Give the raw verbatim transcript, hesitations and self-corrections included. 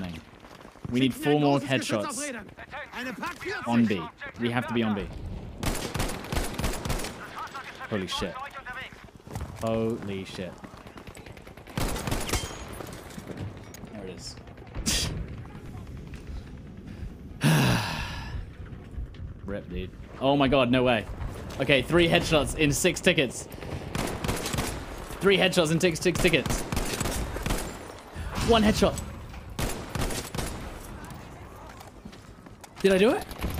happening. We need four more headshots on B. We have to be on B. Holy shit. Holy shit. There it is. Rip, dude. Oh my god, no way. Okay, three headshots in six tickets. Three headshots in six, six tickets. One headshot. Did I do it?